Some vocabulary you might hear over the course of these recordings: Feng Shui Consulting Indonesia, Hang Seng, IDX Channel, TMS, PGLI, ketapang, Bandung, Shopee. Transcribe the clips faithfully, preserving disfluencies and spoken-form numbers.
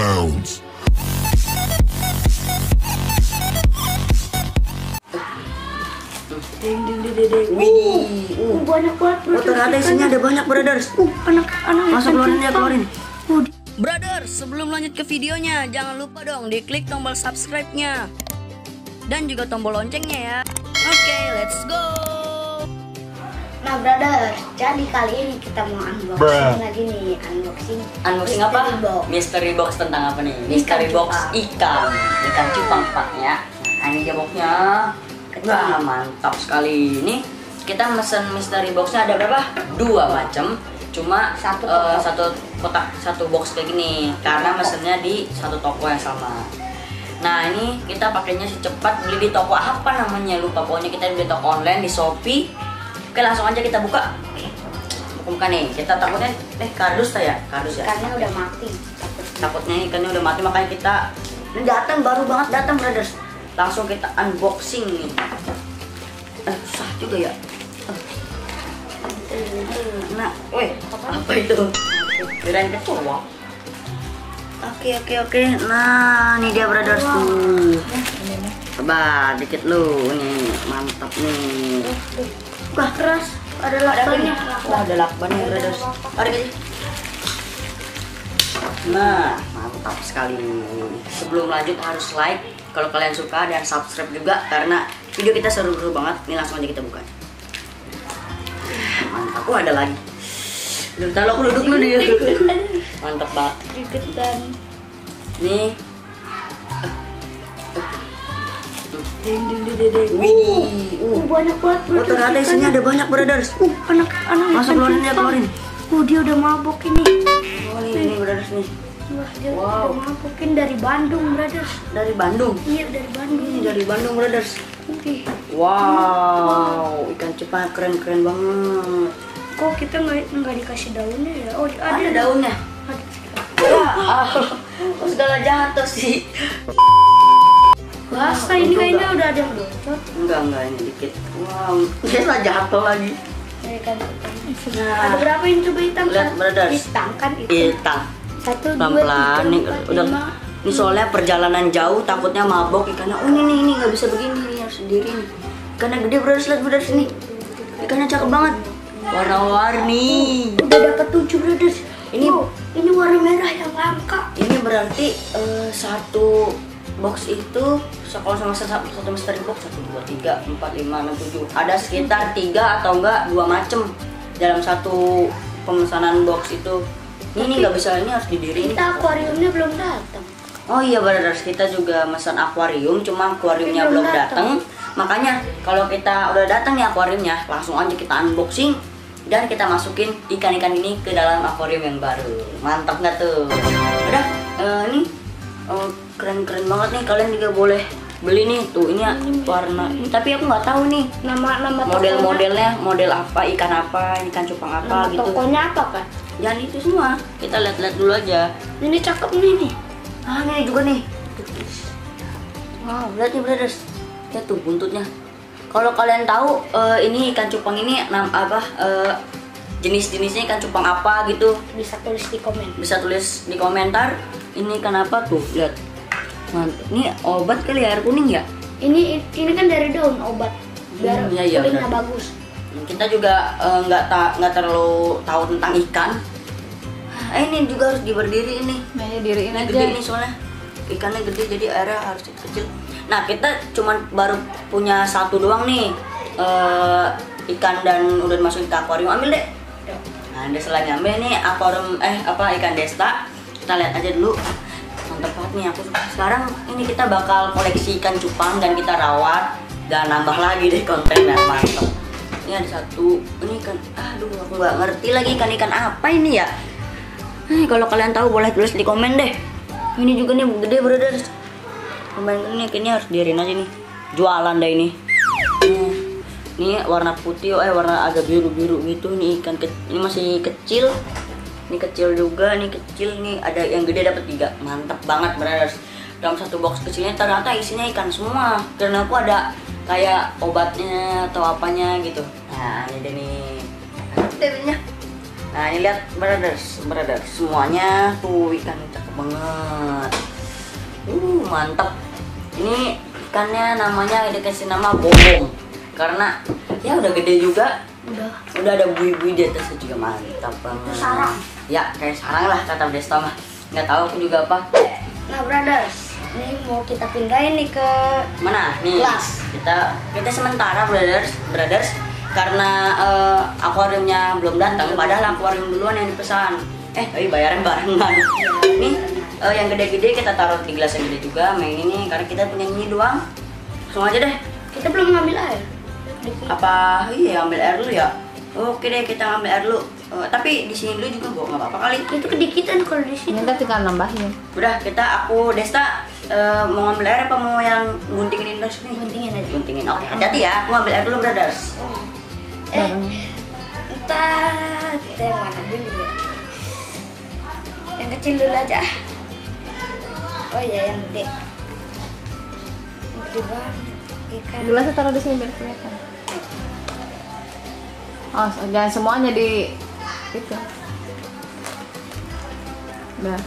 bounds. Deng deng deng deng. Wih, uh, banyak banget. Water ada isinya, ada banyak, brothers. Uh, anak-anak. Masuk keluarin ya, keluarin. Uh. Brother, sebelum lanjut ke videonya, jangan lupa dong diklik tombol subscribe-nya dan juga tombol loncengnya ya. Oke, okay, let's go. Nah, brother, jadi kali ini kita mau unboxing Bruh. lagi nih, unboxing. Unboxing Mystery apa? Box. Mystery box tentang apa nih? Mystery ikan box cupang. ikan, ikan cupang pak ya. Nah, ini dia boxnya. Wah, mantap sekali ini. Kita mesen mystery boxnya ada berapa? Dua macam. Cuma satu kotak. Uh, satu kotak satu box kayak gini karena mesennya di satu toko yang sama. Nah, ini kita pakainya secepat, beli di toko apa namanya lupa, pokoknya kita beli toko online di Shopee. Oke, langsung aja kita buka. Buka nih, kita takutnya eh kardus ya, kardus ya. Ikannya udah mati. Takutnya ikannya udah mati, makanya kita datang baru banget datang, brothers. Langsung kita unboxing nih. Eh, susah juga ya. Nah, weh, apa itu? Kirain kecil, wah. Oke, oke, oke. Nah, ini dia, brothers. Tuh. Coba dikit lu, nih, mantap nih. Wah, keras. Ada lakbannya. Wah, ada lakbannya, brothers. Mari kita. Nah, mantap sekali. Sebelum lanjut harus like kalau kalian suka dan subscribe juga karena video kita seru-seru banget. Ini langsung aja kita buka. Mantap, oh ada lagi. Bentar lo, aku duduk lu dia. Mantap banget. Nih. Ding ding ding ding. Wih, uh, banyak banget. Motor ada isinya, ada banyak, brothers. Uh, anak-anak. Masuk keluarin ya, keluarin. Uh, dia udah mabok ini. Oh, ini, brothers nih. Wah, dia wow. udah mabok dari Bandung, brothers. Dari Bandung? Iya, dari Bandung. Ini dari Bandung, brothers. Oke. Okay. Wow, ikan cupang keren-keren banget. Kok kita nggak dikasih daunnya ya? Oh, ada, ada daunnya. Ada. Ya, oh, sudah jatuh sih. Basah ini kayaknya udah ada bocor. Enggak, enggak ini dikit. Wow, dia salah jatuh lagi. Ikan cupang. Nah, ada berapa yang coba hitam? Lihat, brothers. Hitam kan itu. Hitam. Satu, pelan-pelan nih, udah. Ini soalnya perjalanan jauh, takutnya mabok ikannya. Oh ini nih, ini nggak bisa begini nih, harus sendiri nih. Ikannya gede, brothers, lihat, brothers nih. Ikannya cakep banget. Warna-warni. Oh, udah dapat tujuh, brothers. Ini, oh, ini warna merah yang langka. Ini berarti uh, satu box itu sekolah sama satu mystery box satu dua tiga empat lima enam tujuh. Ada sekitar tiga atau enggak dua macem dalam satu pemesanan box itu. Ini nggak bisa, ini harus didiriin. Kita akuariumnya belum datang. Oh iya, brothers, kita juga pesan akuarium, cuma akuariumnya belum, belum datang. Makanya kalau kita udah datang nih akuariumnya, langsung aja kita unboxing dan kita masukin ikan-ikan ini ke dalam akuarium yang baru. Mantap nggak tuh? Udah, uh, ini keren-keren uh, banget nih. Kalian juga boleh beli nih tuh. Ini hmm. warna, hmm. tapi aku nggak tahu nih nama-nama model-modelnya, model apa, ikan apa, ikan cupang apa nama gitu. Tokonya apa kan? Jangan itu semua, kita lihat-lihat dulu aja. Ini cakep nih nih. Ah, ini juga nih. Wow, lihat nih, brothers. Lihat tuh buntutnya. Kalau kalian tahu uh, ini ikan cupang ini nam apa uh, jenis-jenisnya ikan cupang apa gitu, bisa tulis di komen. Bisa tulis di komentar. Ini ikan apa tuh? Lihat. Mantap. Ini obat kali air kuning ya? Ini ini kan dari daun obat. Biar hmm, iya, iya, kulitnya bener. bagus. Kita juga nggak uh, tak nggak terlalu tahu tentang ikan. Eh, ini juga harus diberdiri ini. Nah, ya diriin aja. Gede ini soalnya ikannya gede jadi airnya harus kecil. Nah, kita cuman baru punya satu doang nih uh, ikan dan udah dimasukin ke akuarium. Ambil deh. Nah, ada selagi ambil nih akuarium eh apa ikan desta. Kita lihat aja dulu. Mantap banget nih aku. Sekarang ini kita bakal koleksi ikan cupang dan kita rawat dan nambah lagi deh kontennya, mantap. Ini ada satu, ini ikan, aduh aku nggak ngerti lagi ikan-ikan apa ini ya. Eh, kalau kalian tahu boleh tulis di komen deh. Ini juga nih gede, brothers. Komen ini kayaknya harus diirin aja nih. Jualan deh ini. Ini warna putih, eh warna agak biru-biru gitu. Ini ikan ke, ini masih kecil. Ini kecil juga, ini kecil nih. Ada yang gede dapat tiga, mantap banget, brothers. Dalam satu box kecilnya ternyata isinya ikan semua. Karena aku ada kayak obatnya atau apanya gitu. Nah, ini deh nih. Deh, Nah ini lihat brothers, brothers semuanya tuh, ikannya cakep banget. Uh mantap. Ini ikannya namanya dikasih nama bobong karena ya udah gede juga. Udah. Udah ada bui-bui di atasnya juga, mantap banget. Sarang. Ya kayak sarang lah kata Desta mah. Nggak tahu aku juga apa. Nah brothers, ini mau kita pindahin nih ke mana? Nih. Kelas. Kita kita sementara brothers, brothers karena uh, akuariumnya belum datang. Padahal akuarium duluan yang dipesan. Eh, tapi bayaran barengan. Nih uh, yang gede-gede kita taruh di gelas yang gede juga. Main ini karena kita punya ini doang. Langsung aja deh. Kita belum ngambil air. Apa iya ambil air dulu ya? Oke deh kita ngambil air dulu. Uh, tapi di sini dulu juga gua nggak apa-apa kali. Itu kedikitan kalau di sini. Kita tinggal nambahin. Udah kita aku Desta uh, mau ngambil air apa mau yang guntingin terus nih? Guntingin aja. Guntingin. Oke, hati-hati ya. Aku ngambil air dulu brothers. Oh. Eh. Entar kita yang mana dulu ya? Yang kecil dulu aja. Oh iya yang gede. Gede banget. Gelasnya taruh di sini biar kelihatan. Oh, jangan semuanya di itu. Nah.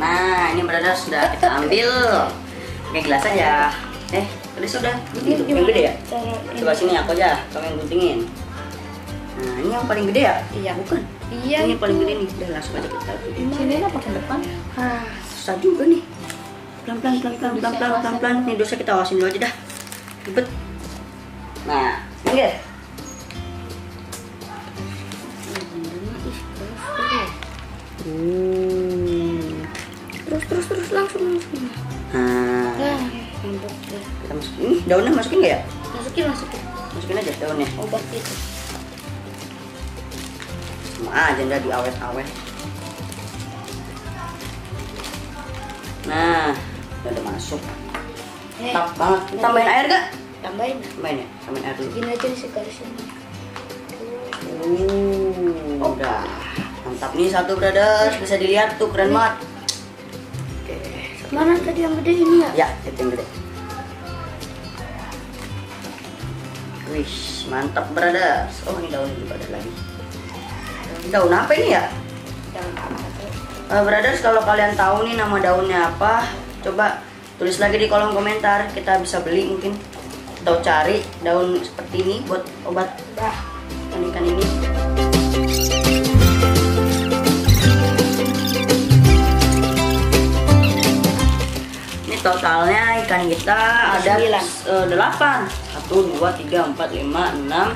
Nah, ini berada sudah kita ambil. Oke, gelas aja. Eh, udah sudah. Ini yang gede ya? Coba sini aku aja, kamu yang guntingin. Nah, ini yang paling gede ya? Iya, bukan. Iya. Ini yang paling gede nih. Udah langsung aja kita. Sini lah pakai depan. Ah, susah juga nih. Pelan-pelan, pelan-pelan, pelan-pelan, pelan-pelan. Ini dosa kita awasin dulu aja dah. Ribet. Nah, minggir. Hmm. Terus, terus, terus langsung langsung. Nah. Nah, kita masukin. Ini daunnya masukin nggak ya? Masukin, masukin. Masukin aja daunnya. Obat itu. Nah, jangan diawet-awet. Nah, udah, udah masuk. Hey, Tap banget. Tambahin air gak? Tambahin. Tambahin ya? Tambahin air dulu. Segini aja sekitar sini. Uh, oh. Udah. Mantap nih satu brothers. Bisa dilihat tuh keren banget. Oke. Mana tadi yang gede ini ya? Ya, itu yang gede. Wish, mantap brothers. Oh, ini daun juga ada lagi. Daun apa ini ya? Daun apa? Uh, brothers, kalau kalian tahu nih nama daunnya apa, coba tulis lagi di kolom komentar. Kita bisa beli mungkin atau cari daun seperti ini buat obat bah ikan-ikan ini. Ini totalnya ikan kita ada sembilan, delapan, satu, dua, tiga, empat, lima, enam,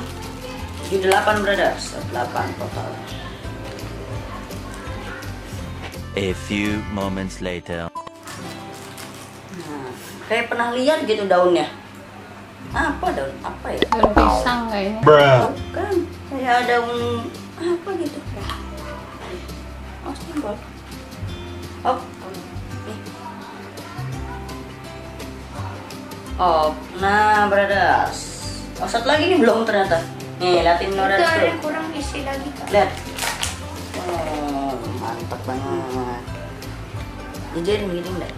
tujuh, delapan brothers, delapan total. A few moments later. Nah, kayak pernah lihat gitu daunnya. Apa daun? Apa ya? Daun pisang kayaknya. Bukan, kayak daun apa gitu. Oh, simbol. Oh, oh, nah, brothers. Oh, satu lagi nih belum ternyata. Nih, liatin brothers. Itu ada kurang isi lagi kan? Lihat. Oh. Mantap banget. Jadi begini enggak?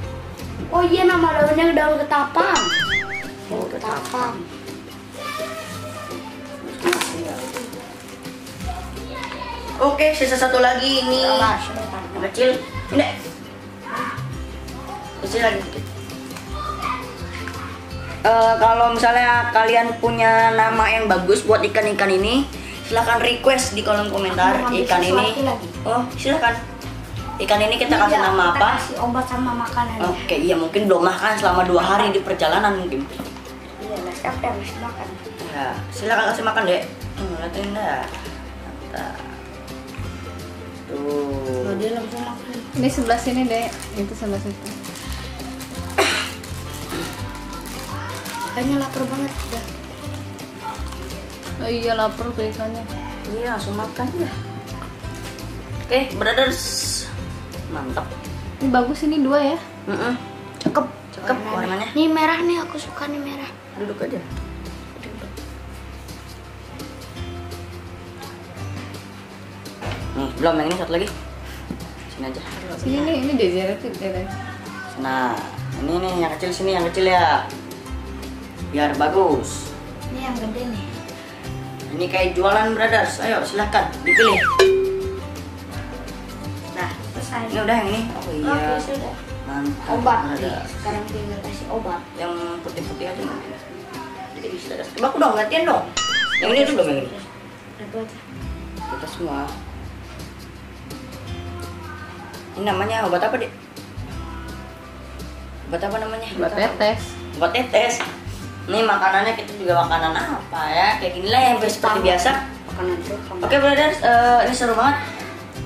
Oh iya nama daunnya daun ketapang. Oh ketapang. Oke sisa satu lagi ini. Yang kecil. Ini. Kecil lagi. Uh, kalau misalnya kalian punya nama yang bagus buat ikan-ikan ini, silahkan request di kolom komentar ikan ini. Oh silahkan ikan ini kita kasih ya, nama kita apa? Kasih obat sama makanan. Oke okay, iya mungkin belum makan selama dua hari di perjalanan mungkin. Iya mas apa yang harus makan? Ya silahkan kasih makan deh. Hmm, lihatin dah. Tuh. Oh, dia langsung makan. Ini sebelah sini deh. Itu sebelah situ. Kayaknya lapar banget sudah. Oh iya lapar tuh ikannya. Iya langsung makan ya. Oke brothers, mantap. Ini bagus ini dua ya. Mm -mm. Cakep, cakep warnanya. Ini merah nih aku suka nih merah. Duduk aja. Nih belum yang ini satu lagi. Sini aja. Sini nih ini desertin deh. Nah ini nih yang kecil sini yang kecil ya. Biar bagus. Ini yang gede nih. Ini kayak jualan brothers. Ayo silahkan dipilih. Nah, selesai. Ini udah yang ini. Oh iya. Oh, sudah. Mantap. Obat nih. Sekarang tinggal kasih obat. Yang putih-putih aja nanti. Jadi bisa ada. Coba aku dong gantian dong. Yang ini dulu dong yang ini. Satu aja. Kita semua. Ini namanya obat apa, Dek? Obat apa namanya? Obat tetes. Obat tetes. Ini makanannya kita juga makanan apa ya? Kayak ginilah yang seperti biasa. Makanan itu. Oke, brothers, uh, ini seru banget.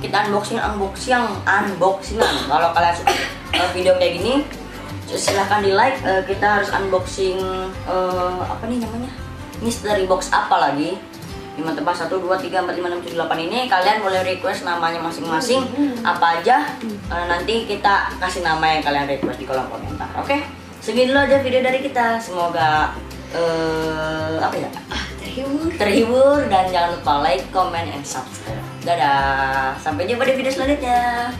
Kita unboxing, unboxing, unboxing. Kalau kalian suka uh, video kayak gini, silahkan di like. Uh, kita harus unboxing uh, apa nih namanya? Mystery box apa lagi? Lima tempat satu dua tiga empat lima enam tujuh delapan ini kalian boleh request namanya masing-masing apa aja, e, nanti kita kasih nama yang kalian request di kolom komentar. Oke, okay? Segini dulu aja video dari kita, semoga e, apa ya terhibur terhibur dan jangan lupa like, comment, and subscribe. Dadah, sampai jumpa di video selanjutnya.